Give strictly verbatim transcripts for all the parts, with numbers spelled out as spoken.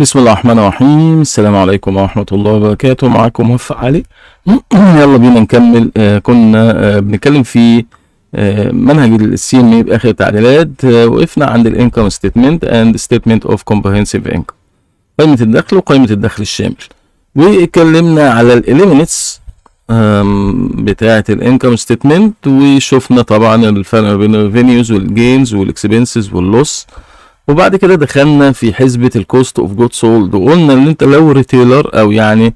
بسم الله الرحمن الرحيم. السلام عليكم ورحمة الله وبركاته. معاكم وفاء علي. يلا بينا نكمل. آه كنا آه بنتكلم في آه منهج السي ام اي باخر تعديلات. آه وقفنا عند الانكم ستيتمنت اند ستيتمنت اوف كومبرهنسيف انكم، قائمة الدخل وقائمة الدخل الشامل، واتكلمنا على الاليمنتس بتاعة الانكم ستيتمنت، وشفنا طبعا الفرق ما بين الريفينيوز والجينز والاكسبنسز واللوس. وبعد كده دخلنا في حسبة الكوست اوف جود سولد، وقلنا ان انت لو ريتيلر او يعني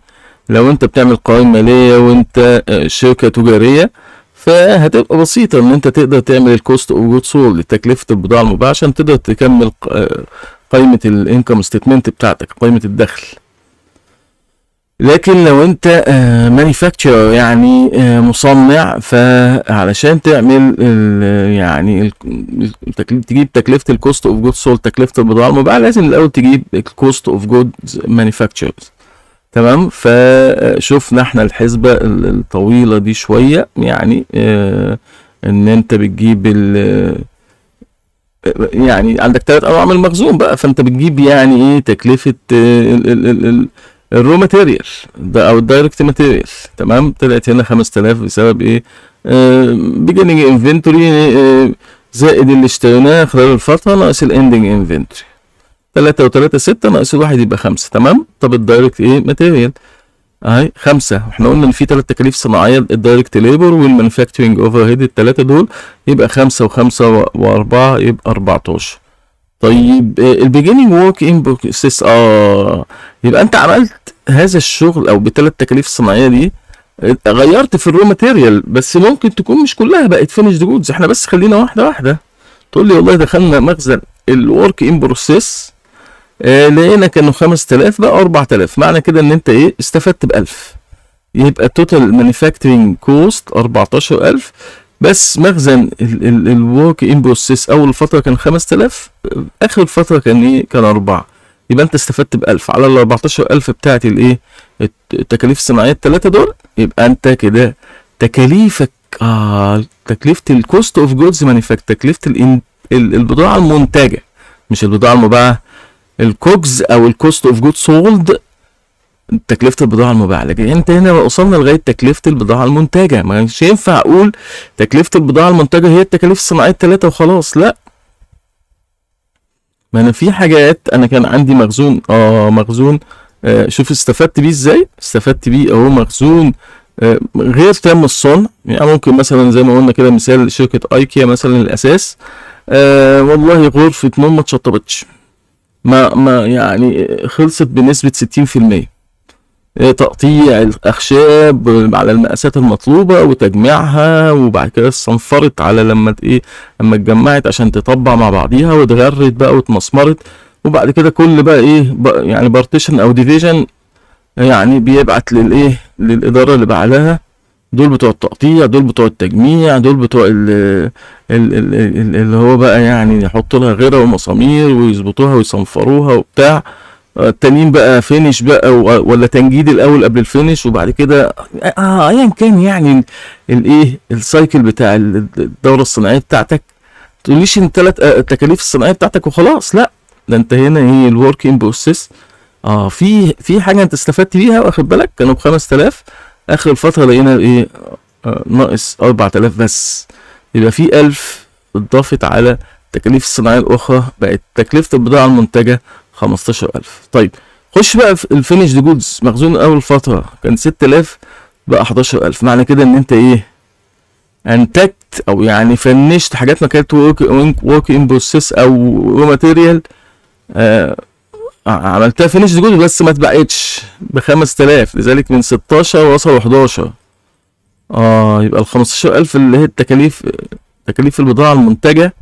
لو انت بتعمل قوائم مالية وانت شركة تجارية، فهتبقى بسيطة ان انت تقدر تعمل الكوست اوف جود سولد لتكلفة البضاعة المباعة عشان تقدر تكمل قائمة الانكم ستيتمنت بتاعتك، قائمة الدخل. لكن لو انت مانيفاكتشر يعني مصنع، فعلشان تعمل يعني تجيب تكلفه الكوست اوف جود سولد، تكلفه البضاعه المباعه، لازم الاول تجيب الكوست اوف جود مانيفاكتشر. تمام، فشوفنا احنا الحسبه الطويله دي شويه، يعني ان انت بتجيب يعني عندك ثلاث انواع من المخزون بقى، فانت بتجيب يعني ايه تكلفه ال ال ال ال الرو ماتيريال ده او الدايركت ماتيريال. تمام، طلعت هنا خمسة آلاف بسبب ايه؟ بيجننج انفنتوري زائد اللي اشتريناه خلال الفتره ناقص الاندنج انفنتوري. تلاتة وتلاتة ستة ناقص الواحد يبقى خمسة. تمام، طب الدايركت ايه؟ ماتيريال اهي خمسة، واحنا قلنا ان في ثلاث تكاليف صناعيه، الدايركت ليبر والمانيفاكتشرنج اوفر هيد، الثلاثه دول يبقى خمسة وخمسة وأربعة يبقى أربعتاشر. طيب البيجيننج ورك ان بروسيس، اه يبقى انت عملت هذا الشغل او بثلاث تكاليف الصناعيه دي، غيرت في الرو ماتيريال بس ممكن تكون مش كلها بقت فينيشد جودز. احنا بس خلينا واحده واحده. تقول لي والله دخلنا مخزن الورك ان بروسيس آه لقينا كانوا خمسة آلاف بقى أربعة آلاف، معنى كده ان انت ايه استفدت ب ألف، يبقى التوتال مانيفاكتشرنج كوست أربعتاشر ألف، بس مخزن الورك ان بروسيس اول الفتره كان خمسة آلاف، اخر الفتره كان ايه؟ كان أربعة. يبقى انت استفدت ب ألف على ال أربعتاشر ألف بتاعت الايه؟ التكاليف الصناعيه الثلاثه دول، يبقى انت كده تكاليفك اه تكلفه الكوست اوف جودز مانيفاكت، تكلفه البضاعه المنتجه مش البضاعه المباعه، الكوجز او الكوست اوف جود سولد تكلفة البضاعة المباعة. لكن انت هنا وصلنا لغاية تكلفة البضاعة المنتجة، مش ينفع اقول تكلفة البضاعة المنتجة هي التكاليف الصناعية التلاتة وخلاص، لا. ما انا في حاجات انا كان عندي مخزون اه مخزون آه شوف استفدت بيه ازاي؟ استفدت بيه اهو مخزون آه غير تام الصنع، يعني ممكن مثلا زي ما قلنا كده مثال شركة ايكيا مثلا الاساس، آه والله غرفة نوم ما اتشطبتش، ما ما يعني خلصت بنسبة ستين في المية، تقطيع الاخشاب على المقاسات المطلوبه وتجميعها، وبعد كده صنفرت على لما ايه لما اتجمعت عشان تطبع مع بعضيها، واتغرت بقى واتمسمرت، وبعد كده كل بقى ايه يعني بارتيشن او ديفيجن يعني بيبعت للايه للاداره اللي بعدها، دول بتوع التقطيع، دول بتوع التجميع، دول بتوع ال اللي هو بقى يعني يحطوا لها غيره ومسامير ويظبطوها ويصنفروها وبتاع. التانيين بقى فينش بقى ولا تنجيد الاول قبل الفينش، وبعد كده اه ايا كان يعني الايه السايكل بتاع الدوره الصناعيه بتاعتك. ما تقوليش ان ثلاث التكاليف الصناعيه بتاعتك وخلاص، لا، ده انت هنا هي الورك ان بروسيس اه في في حاجه انت استفدت بيها، واخد بالك كانوا ب خمسة آلاف، اخر الفتره لقينا ايه آه ناقص أربعة آلاف بس، يبقى في ألف اتضافت على التكاليف الصناعيه الاخرى، بقت تكلفه البضاعه المنتجه خمستاشر ألف. طيب خش بقى في الفينش دي جودز، مخزون اول فتره كان ستة آلاف بقى حداشر ألف، معنى كده ان انت ايه انتجت او يعني فنشت حاجات ما كانت ورك ان بروسيس او رو ماتيريال، آه عملتها فينش دي جودز بس ما اتبقتش ب خمسة آلاف، لذلك من ستاشر وصلوا حداشر. اه يبقى ال خمستاشر ألف اللي هي التكاليف تكاليف البضاعه المنتجه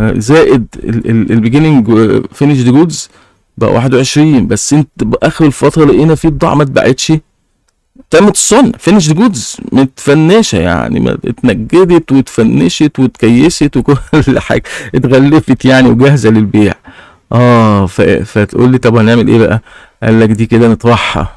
زائد البيجيننج فينيشد جودز بقى واحد وعشرين، بس انت باخر الفتره لقينا في بضاعه ما اتباعتش تمت الصنع، فينيشد جودز متفنشه يعني اتنجدت واتفنشت واتكيست وكل حاجه اتغلفت يعني وجاهزه للبيع. اه فتقول لي طب هنعمل ايه بقى؟ قال لك دي كده نطرحها،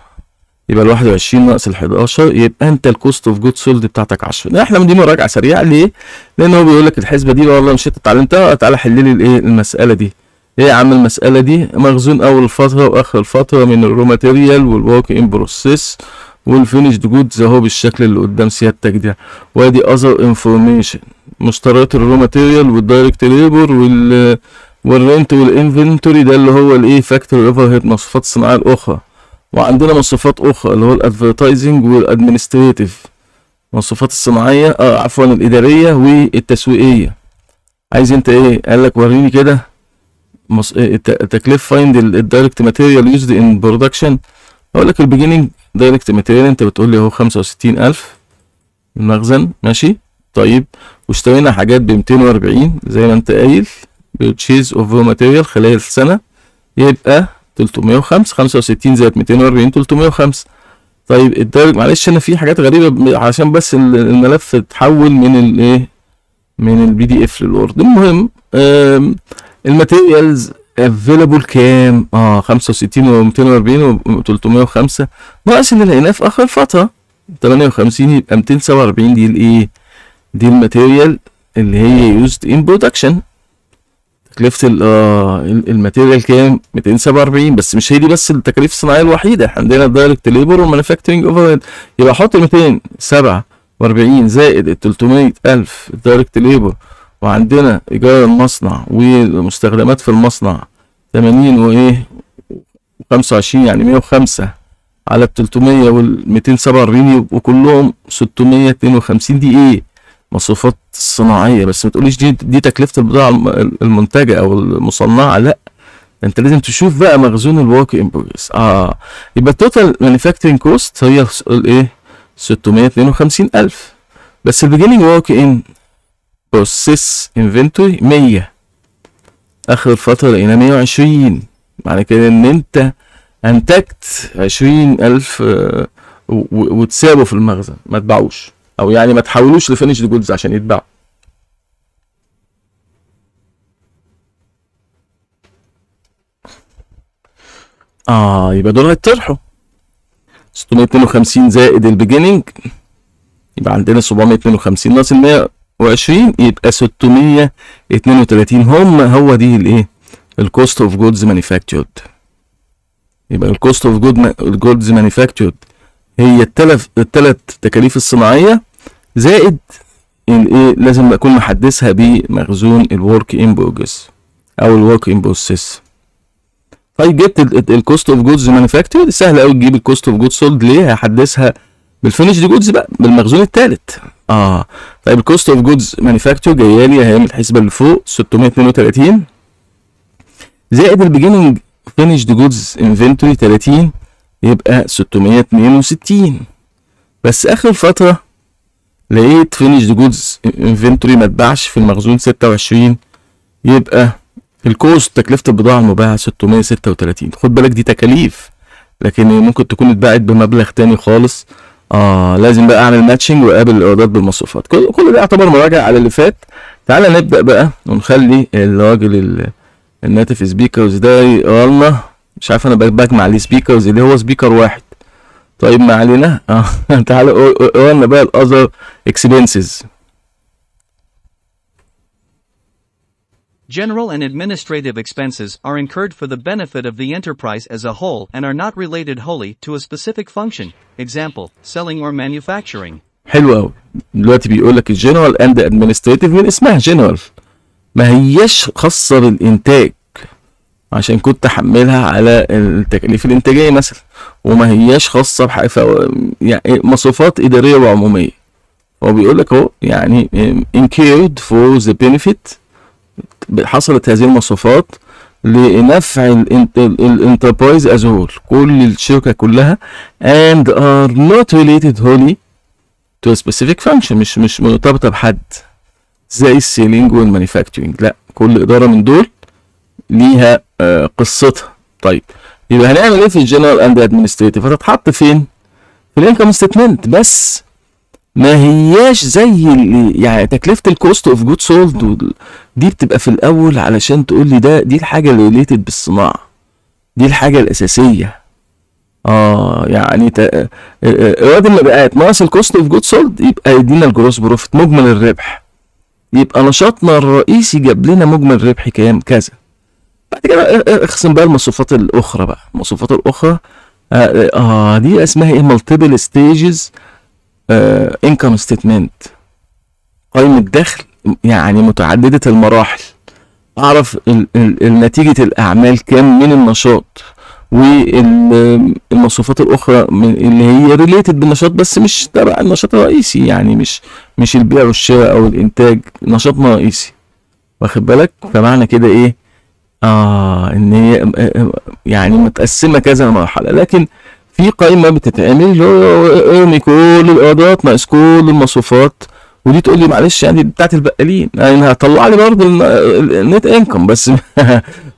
يبقى ال واحد وعشرين ناقص ال حداشر، يبقى انت الكوست اوف جود سولد بتاعتك عشرة. احنا مدينا مراجعه سريعه ليه؟ لان هو بيقول لك الحسبه دي والله مش انت اتعلمتها، تعالى حل لي الايه المساله دي. ايه يا عم المسألة دي؟ مخزون أول فترة وآخر فترة من الرو ماتيريال والورك إن بروسيس والفينش جودز أهو بالشكل اللي قدام سيادتك ده، وأدي أذر انفورميشن مشتريات الرو ماتيريال والدايركت ليبر وال والرنت والانفنتوري، ده اللي هو الإيه فاكتوري أوفر هيد، مصروفات الصناعية الأخرى. وعندنا مصروفات أخرى اللي هو الأدفرتايزنج والأدمنستريتيف، مصروفات الصناعية آه عفوا الإدارية والتسويقية. عايز أنت إيه؟ قالك وريني كده تكليف فايند الدايركت ماتيريال يوزد ان برودكشن. اقول لك البيجيننج دايركت ماتيريال انت بتقول لي اهو خمسة وستين ألف المخزن، ماشي طيب، واشترينا حاجات ب مئتين وأربعين زي ما انت قايل، بيرتشيز اوف ماتيريال خلال السنه، يبقى ثلاثمية وخمسة، خمسة وستين زائد مئتين وأربعين ثلاثمية وخمسة. طيب الدايركت، معلش انا في حاجات غريبه عشان بس الملف اتحول من الايه من البي دي اف للوورد. المهم الماتيريالز افيلابل كام؟ اه خمسة وستين و240 و305، ناقص اللي لقيناه في اخر فتره ثمانية وخمسين، يبقى مئتين وسبعة وأربعين. دي الايه؟ دي الماتيريال اللي هي يوزد ان برودكشن. تكلفه اه الماتيريال كام؟ مئتين وسبعة وأربعين. بس مش هي دي بس التكاليف الصناعيه الوحيده، عندنا الدايركت ليبر والمانيفاكتشرنج اوفر هيد. يبقى احط مئتين وسبعة وأربعين زائد ال ثلاثمية ألف الدايركت ليبر، وعندنا إيجار المصنع ومستخدمات في المصنع ثمانين وإيه وخمسة وعشرين، يعني مية وخمسة على التلتمية والميتين سبعة وأربعين يبقوا كلهم ستمية اتنين وخمسين. دي إيه؟ مصروفات صناعية. بس ما تقوليش دي دي تكلفة البضاعة المنتجة أو المصنعة، لأ أنت لازم تشوف بقى مخزون الورك إن بروجريس. آه يبقى التوتال مانيفاكتشرنج كوست هي الإيه؟ ستمية اتنين وخمسين ألف. بس البيجيننج ورك إن بروسيس انفنتوري مية، اخر فتره لقينا مية وعشرين، معنى كده ان انت انتجت عشرين ألف وتسابه في المخزن ما تباعوش، او يعني ما تحولوش لفينش جودز عشان يتباعوا. اه يبقى دول هيطرحوا ستمية اتنين وخمسين زائد البيجيننج، يبقى عندنا سبعمية اتنين وخمسين ناقص ال وعشرين يبقى ستمية اتنين وتلاتين. هم هو دي الايه؟ الكوست اوف جودز مانيفاكتشرد. يبقى الكوست اوف جودز مانيفاكتشرد هي التلف التلات تكاليف الصناعيه زائد الايه، لازم اكون محدثها بمخزون الورك ان بروجريس او الورك ان بروسيس. طيب جبت الكوست اوف جودز مانيفاكتشرد، سهل قوي تجيب الكوست اوف جودز سولد. ليه؟ هحدثها بالفينش دي جودز بقى بالمخزون التالت. اه طيب الكوست اوف جودز مانيفاكتشر جايه لي اهي من الحسبه اللي فوق ستمية اتنين وتلاتين زائد البيجيننج فينش دي جودز انفنتوري تلاتين، يبقى ستمية اتنين وستين. بس اخر فتره لقيت فينش دي جودز انفنتوري ما اتباعش في المخزون ستة وعشرين، يبقى الكوست تكلفه البضاعه المباعه ستمية ستة وتلاتين. خد بالك دي تكاليف، لكن ممكن تكون اتباعت بمبلغ تاني خالص. اه لازم بقى اعمل ماتشنج واقابل الايرادات بالمصروفات. كل كل ده يعتبر مراجعه على اللي فات. تعالى نبدا بقى ونخلي الراجل الناتيف سبيكرز ده يقرا لنا. مش عارف انا بجمع ليه سبيكرز اللي هو سبيكر واحد. طيب ما علينا. اه تعالى اقرا لنا بقى الاذر اكسبنسز. General and administrative expenses are incurred for the benefit of the enterprise as a whole and are not related wholly to a specific function. Example: selling or manufacturing. حلو قوي. دلوقتي بيقول لك الجنرال اند ادمنستريتيف من اسمها جنرال، ما هيش خاصه بالانتاج عشان كنت تحملها على التكاليف الانتاجيه مثلا، وما هيش خاصه بحاجه يعني مصروفات اداريه وعموميه. هو بيقول لك اهو يعني incurred for the benefit، حصلت هذه المصروفات لنفع الانتربرايز از هول، كل الشركه كلها، and are not related wholly to a specific function، مش مش مرتبطه بحد زي السيلينج والمانيفاكتشرنج، لا كل اداره من دول ليها آه قصتها. طيب يبقى هنعمل ايه في الجنرال اند ادمنستريتيف؟ هتتحط فين؟ في الانكم ستمنت، بس ما هياش زي اللي يعني تكلفه الكوست اوف جود سولد دي بتبقى في الاول، علشان تقول لي ده دي الحاجه اللي ريليتد بالصناعه، دي الحاجه الاساسيه. اه يعني ايراد المبيعات ناقص الكوست اوف جود سولد يبقى يدينا الجروس بروفيت، مجمل الربح. يبقى نشاطنا الرئيسي جاب لنا مجمل ربح كام؟ كذا. بعد كده اقسم بقى المصفوفات الاخرى بقى المصفوفات الاخرى اه, آه دي اسمها ايه؟ مالتيبل ستيجز انكم ستيتمنت، قائمه دخل يعني متعدده المراحل، اعرف ال ال نتيجه الاعمال كام من النشاط، والمصفوفات الاخرى اللي هي ريليتد بالنشاط بس مش ده بقى النشاط الرئيسي، يعني مش مش البيع والشراء او الانتاج، نشاط رئيسي واخد بالك. فمعنى كده ايه؟ اه ان هي يعني متقسمه كذا مرحله، لكن في قائمه بتتعمل ارمي كل الايرادات ناقص كل المصروفات، ودي تقول لي معلش يعني بتاعت البقالين يعني هتطلع لي برضه النت انكم بس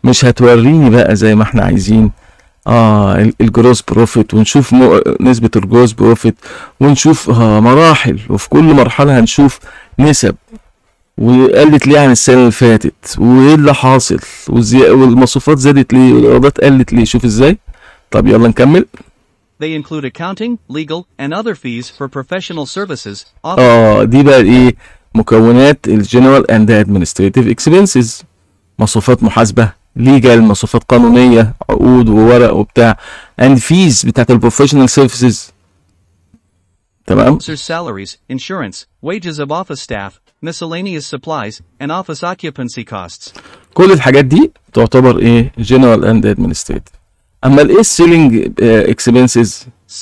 مش هتوريني بقى زي ما احنا عايزين اه الجروس بروفيت، ونشوف نسبه الجروس بروفيت، ونشوف آه مراحل، وفي كل مرحله هنشوف نسب وقلت ليه عن السنه اللي فاتت، وايه اللي حاصل، والمصروفات زادت ليه، والايرادات قلت ليه. شوف ازاي. طب يلا نكمل. They include accounting, legal, and other fees for professional services. آه دي بقى إيه؟ مكونات الجنرال أند أدمنستريتيف إكسبنسز، مصروفات محاسبة، ليجال، مصروفات قانونية، عقود وورق وبتاع، and fees بتاعت البروفيشنال سيرفيسز. تمام؟ salaries, insurance, wages of office staff, miscellaneous supplies, and office occupancy costs. كل الحاجات دي تعتبر إيه؟ جنرال أند أدمنستريتيف. أما الإيه selling expenses؟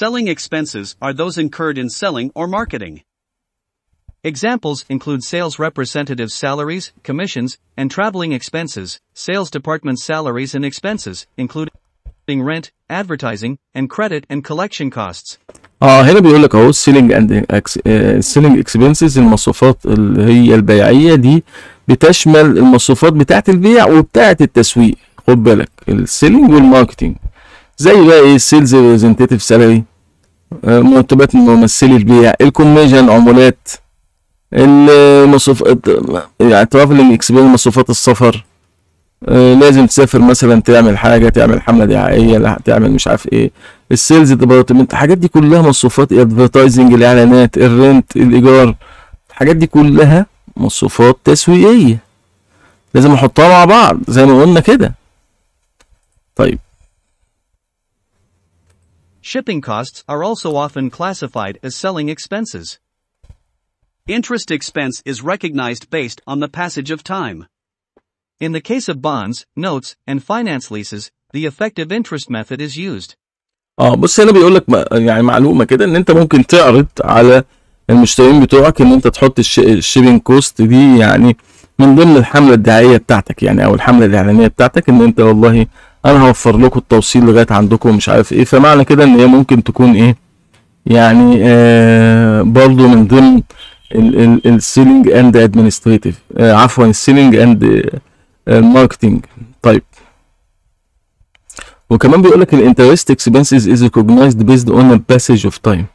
Selling expenses are those incurred in selling or marketing. Examples include sales representatives' salaries, commissions, and traveling expenses. Sales department salaries and expenses, including rent, advertising, and credit and collection costs. آه هنا بيقول لك أهو selling and selling expenses المصروفات اللي هي البيعية دي بتشمل المصروفات بتاعة البيع وبتاعة التسويق. خد بالك السيلينج والماركتينج زي بقى ايه السيلز ريبريزنتيف سالري، مرتبات ممثلي البيع، الكوميشن عمولات، المصروفات يعني ترافلنج اكسبيرينس مصروفات السفر، لازم تسافر مثلا تعمل حاجه، تعمل حمله دعائيه، تعمل مش عارف ايه، السيلز ديبارتمنت، الحاجات دي كلها مصروفات، ادفرتايزنج الاعلانات، الرنت الايجار، الحاجات دي كلها مصروفات تسويقيه لازم احطها مع بعض زي ما قلنا كده. طيب. Shipping costs are also often classified as selling expenses. Interest expense is recognized based on the passage of time. In the case of bonds, notes, and finance leases, the effective interest method is used. اه بص هنا بيقول لك يعني معلومه كده ان انت ممكن تعرض على المشترين بتوعك ان انت تحط الشيبنج كوست دي يعني من ضمن الحمله الدعائيه بتاعتك، يعني او الحمله الاعلانيه بتاعتك، ان انت والله انا هوفر لكم التوصيل لغايه عندكم مش عارف ايه. فمعنى كده ان هي ممكن تكون ايه يعني آه برضو من ضمن السيلينج اند ادمنستريتيف عفوا السيلينج اند الماركتنج. طيب وكمان بيقول لك الانترست اكسبنسز از ريكوجنايزد بيزد اون ا باسج اوف تايم،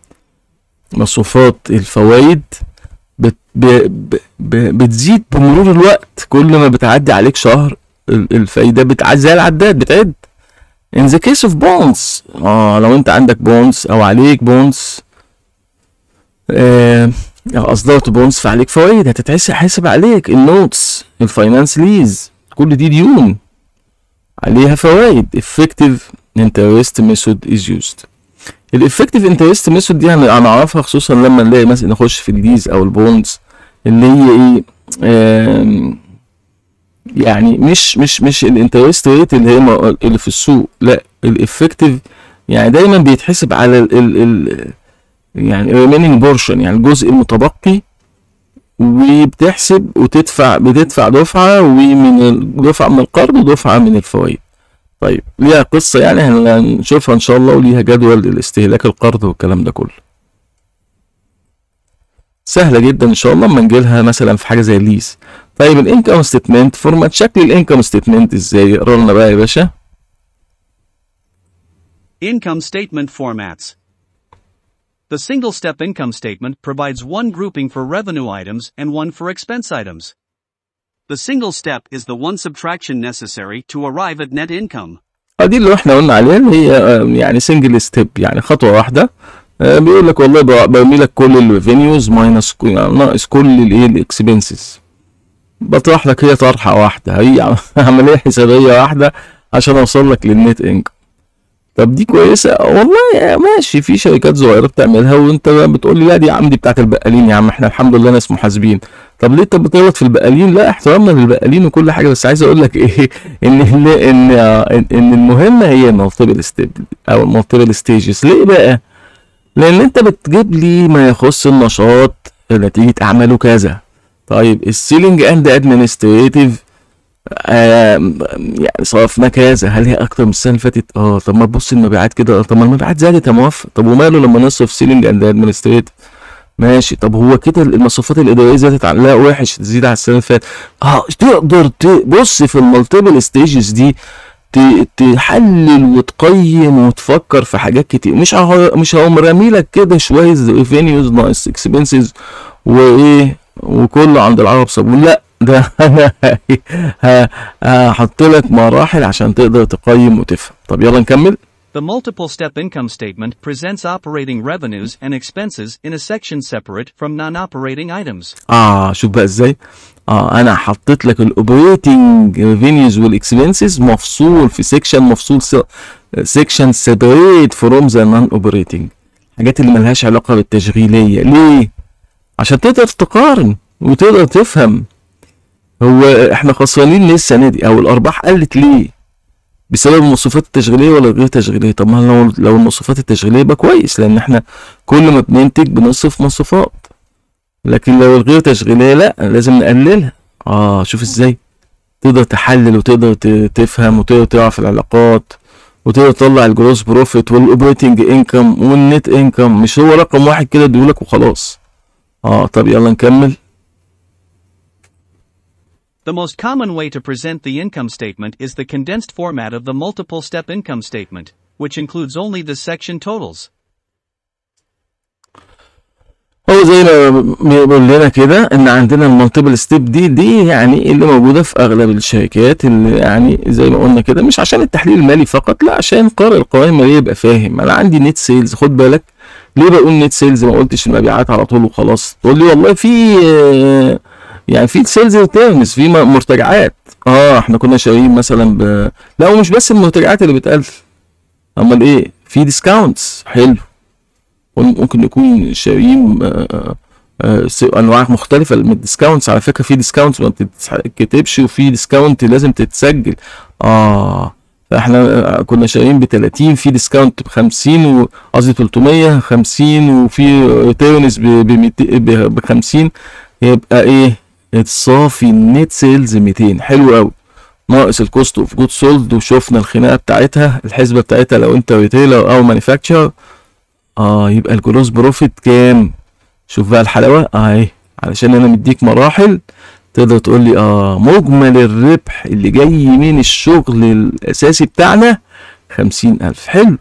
مصروفات الفوائد بت ب ب ب بتزيد بمرور الوقت، كل ما بتعدي عليك شهر الفايده بتعد زي العداد بتعد. in the case of bonds اه لو انت عندك بونز او عليك بونز آه اصدرت بونز فعليك فوائد هتتحسب عليك. النوتس، الفاينانس ليز، كل دي ديون عليها فوائد. effective interest method is used. الافكتيف انترست ميثود دي هنعرفها خصوصا لما نلاقي مثلا نخش في الليز او البونز اللي هي ايه يعني مش مش مش الانترست ريت اللي هي اللي في السوق، لا الافكتيف يعني دايما بيتحسب على ال ال يعني ريمينينج بورشن، يعني الجزء المتبقي، وبتحسب وتدفع بتدفع دفعه ومن دفعه من القرض ودفعه من الفوائد. طيب ليها قصة يعني هنشوفها إن شاء الله، وليها جدول للاستهلاك القرض والكلام ده كله. سهلة جدا إن شاء الله أما نجيلها مثلا في حاجة زي الليز. طيب الانكم ستيتمنت، فورمات شكل الانكم ستيتمنت إزاي؟ اقرا لنا بقى يا باشا. Income statement formats. The single step income statement provides one grouping for revenue items and one for expense items. The single step is the one subtraction necessary to arrive at net income. دي اللي احنا قلنا عليها اللي هي يعني سنجل ستيب، يعني خطوه واحده. بيقول لك والله برمي لك كل الريفينيوز ماينس ناقص كل الايه الاكسبنسز بطرح لك هي طرحه واحده، هي عمليه حسابيه واحده عشان اوصل لك للنت انكم. طب دي كويسه والله، ماشي، في شركات صغيره بتعملها وانت بتقول لي لا دي يا عم دي بتاعت البقالين، يا عم احنا الحمد لله ناس محاسبين. طب ليه انت بتغلط في البقالين؟ لا، احترامنا للبقالين وكل حاجه، بس عايز اقول لك ايه، ان ان ان, إن, إن المهمه هي المالتيبل ستيب او المالتيبل ستيجز. ليه بقى؟ لان انت بتجيب لي ما يخص النشاط نتيجه اعماله كذا. طيب السيلينج اند ادمنستريتيف آه يعني صرفنا كذا، هل هي اكتر من السنه اللي فاتت؟ اه. طب ما تبص المبيعات كده، طب ما المبيعات زادت يا موفق، طب وماله لما نصرف سيلينج اند ادمنستريتيف؟ ماشي. طب هو كده المصروفات الاداريه زادت عن لا وحش تزيد على السنه اللي فاتت. اه تقدر تبص في المالتيبل ستيجز دي، تحلل وتقيم وتفكر في حاجات كتير، مش هو مش هقوم راميلك كده شويه ريفينيوز ناقص اكسبنسز وايه وكله عند العرب صابون. لا، ده انا هحط لك مراحل عشان تقدر تقيم وتفهم. طب يلا نكمل. The multiple step income statement presents operating revenues and expenses in a section separate from non-operating items. اه شوف بقى ازاي. اه انا حطيت لك الاوبريتنج ريفينيوز والاكسبنسز مفصول في سيكشن، مفصول سيكشن سيبريت فروم ذا نون اوبريتنج، الحاجات اللي ملهاش علاقه بالتشغيليه. ليه؟ عشان تقدر تقارن وتقدر تفهم هو احنا خسرانين ليه السنه دي، او الارباح قلت ليه، بسبب المصروفات التشغيليه ولا غير تشغيليه. طب ما لو لو المصروفات التشغيليه يبقى كويس، لان احنا كل ما بننتج بنصرف مصروفات، لكن لو الغير تشغيليه لا لازم نقللها. اه شوف ازاي تقدر تحلل وتقدر تفهم وتقدر تعرف العلاقات وتقدر تطلع الجروس بروفيت والاوبريتنج انكم والنت انكم، مش هو رقم واحد كده اديهولك وخلاص. اه طب يلا نكمل. The most common way to present the income statement is the condensed format of the multiple step income statement, which includes only the section totals. هو زي ما بيقول لنا كده ان عندنا المالتيبل ستيب دي دي يعني اللي موجوده في اغلب الشركات، اللي يعني زي ما قلنا كده مش عشان التحليل المالي فقط، لا عشان قارئ القوائم الماليه يبقى فاهم. انا عندي نت سيلز، خد بالك ليه بقول نت سيلز ما قلتش المبيعات على طول وخلاص؟ تقول لي والله في آه يعني في سيلز ريتيرنز، في مرتجعات. اه احنا كنا شاريين مثلا ب... لا ومش بس المرتجعات اللي بتقل، امال ايه؟ في ديسكاونتس، حلو، ممكن نكون شاريين آآ آآ انواع مختلفه من الديسكاونتس. على فكره في ديسكاونتس ما بتتكتبش وفي ديسكاونت لازم تتسجل. اه فاحنا كنا شاريين ب تلاتين، في ديسكاونت ب خمسين، قصدي تلتمية وخمسين، وفي ريتيرنز ب خمسين، يبقى ايه؟ الصافي النت سيلز ميتين. حلو قوي. ناقص الكوست اوف جود سولد، وشفنا الخناقه بتاعتها الحسبه بتاعتها لو انت ريتيلر او مانيفاكتشر. اه يبقى الجروس بروفيت كام؟ شوف بقى الحلاوه اهي، علشان انا مديك مراحل تقدر تقول لي اه مجمل الربح اللي جاي من الشغل الاساسي بتاعنا خمسين الف. حلو،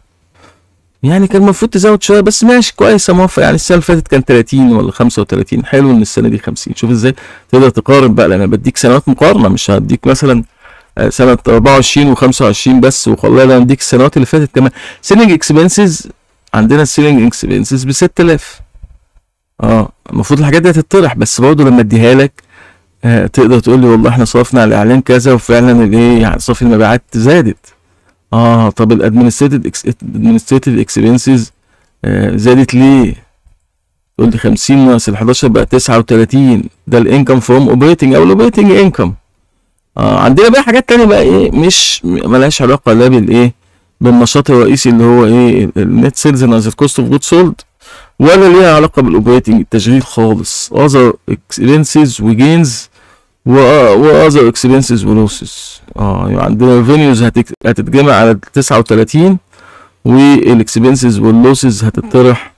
يعني كان المفروض تزود شويه بس ماشي كويس يا موفق. يعني السنه اللي فاتت كان تلاتين ولا خمسة وتلاتين، حلو ان السنه دي خمسين. شوف ازاي تقدر تقارن بقى، لان انا بديك سنوات مقارنه، مش هديك مثلا سنه اربعة وعشرين و25 بس وخلاص، انا بديك السنوات اللي فاتت كمان. سيلينج اكسبنسز، عندنا السيلينج اكسبنسز ب ستة الاف. اه المفروض الحاجات دي تتطرح، بس برضه لما اديها لك آه تقدر تقول لي والله احنا صرفنا على الاعلان كذا وفعلا الايه يعني صافي المبيعات زادت. اه طب الادمنستريتيف اكسبنسز آه زادت ليه؟ تقول لي خمسين ناقص ال11 بقى تسعة وتلاتين، ده الانكم فروم اوبريتنج او الاوبريتنج انكم. اه عندنا بقى حاجات تانية بقى ايه مش مالهاش علاقه لا بالايه بالنشاط الرئيسي اللي هو ايه النت سيلز ناقص كوست اوف جود سولد، ولا ليها علاقه بالاوبريتنج التشغيل خالص. اذر اكسبنسز وجينز واذر اكسبنسز ولوسز. اه يعني عندنا الريفينيوز هتتجمع على تسعة وتلاتين والاكسبنسز واللوسز هتطرح.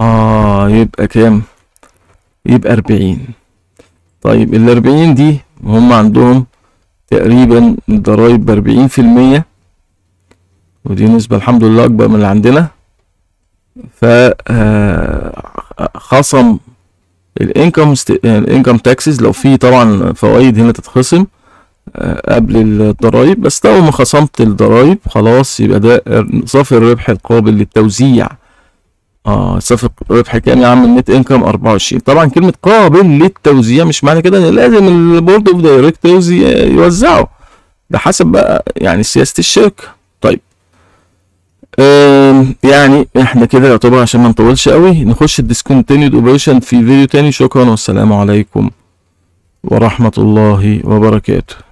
اه يبقى كام؟ يبقى اربعين. طيب ال اربعين دي هم عندهم تقريبا ضرايب ب اربعين في المية، ودي نسبه الحمد لله اكبر من اللي عندنا. ف خصم الانكم الانكم تاكسز لو في طبعا فوائد هنا تتخصم قبل الضرايب، بس لو ما خصمت الضرايب خلاص يبقى ده صافي الربح القابل للتوزيع. اه صافي ربحك يعني يا عم النت انكم أربعة وعشرين. طبعا كلمه قابل للتوزيع مش معنى كده ان لازم البورد اوف دايركتورز يوزعه، ده حسب بقى يعني سياسه الشركه. طيب آه يعني احنا كده يعتبر عشان ما نطولش قوي نخش الديسكونتينيود اوبريشن في فيديو تاني. شكرا والسلام عليكم ورحمه الله وبركاته.